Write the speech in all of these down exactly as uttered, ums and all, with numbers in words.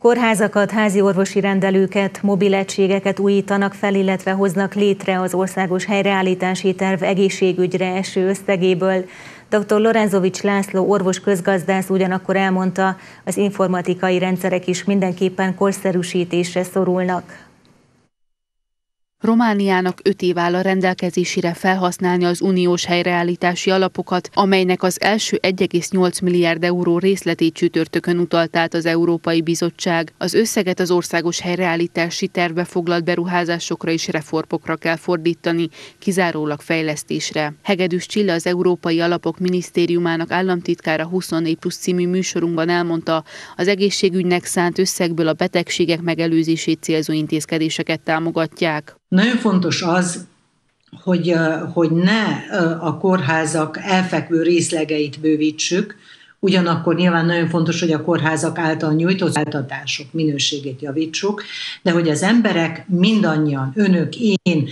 Kórházakat, házi orvosi rendelőket, mobil egységeket újítanak fel, illetve hoznak létre az Országos Helyreállítási Terv egészségügyre eső összegéből. doktor Lorenzovici László orvos-közgazdász ugyanakkor elmondta, az informatikai rendszerek is mindenképpen korszerűsítésre szorulnak. Romániának öt év áll a rendelkezésére felhasználni az uniós helyreállítási alapokat, amelynek az első egy egész nyolc milliárd euró részletét csütörtökön utalt át az Európai Bizottság. Az összeget az országos helyreállítási tervbe foglalt beruházásokra és reformokra kell fordítani, kizárólag fejlesztésre. Hegedűs Csilla, az Európai Alapok Minisztériumának államtitkára huszonnégy plusz című műsorunkban elmondta, az egészségügynek szánt összegből a betegségek megelőzését célzó intézkedéseket támogatják. Nagyon fontos az, hogy, hogy ne a kórházak elfekvő részlegeit bővítsük, ugyanakkor nyilván nagyon fontos, hogy a kórházak által nyújtott szolgáltatások minőségét javítsuk, de hogy az emberek mindannyian, önök, én,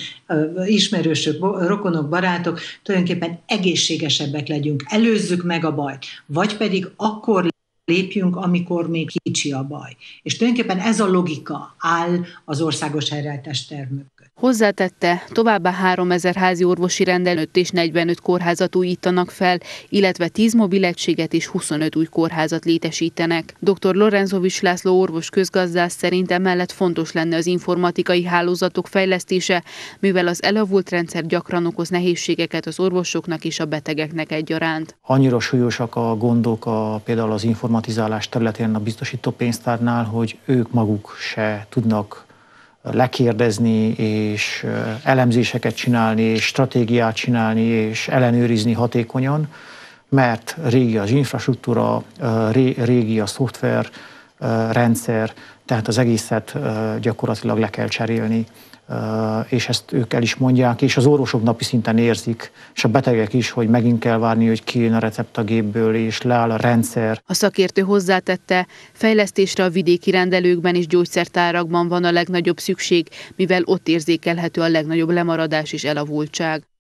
ismerősök, rokonok, barátok, tulajdonképpen egészségesebbek legyünk, előzzük meg a bajt, vagy pedig akkor lépjünk, amikor még kicsi a baj. És tulajdonképpen ez a logika áll az országos helyreállítási terv mögött. Hozzátette, továbbá háromezer házi orvosi rendelőt és negyvenöt kórházat újítanak fel, illetve tíz mobil egységet és huszonöt új kórházat létesítenek. doktor Lorenzovici László orvos közgazdász szerint emellett fontos lenne az informatikai hálózatok fejlesztése, mivel az elavult rendszer gyakran okoz nehézségeket az orvosoknak és a betegeknek egyaránt. Annyira súlyosak a gondok a, például az informatizálás területén a biztosító pénztárnál, hogy ők maguk se tudnak lekérdezni, és elemzéseket csinálni, és stratégiát csinálni, és ellenőrizni hatékonyan, mert régi az infrastruktúra, régi a szoftver rendszer, tehát az egészet gyakorlatilag le kell cserélni, és ezt ők el is mondják, és az orvosok napi szinten érzik, és a betegek is, hogy megint kell várni, hogy kijön a recept a gépből, és leáll a rendszer. A szakértő hozzátette, fejlesztésre a vidéki rendelőkben és gyógyszertárakban van a legnagyobb szükség, mivel ott érzékelhető a legnagyobb lemaradás és elavultság.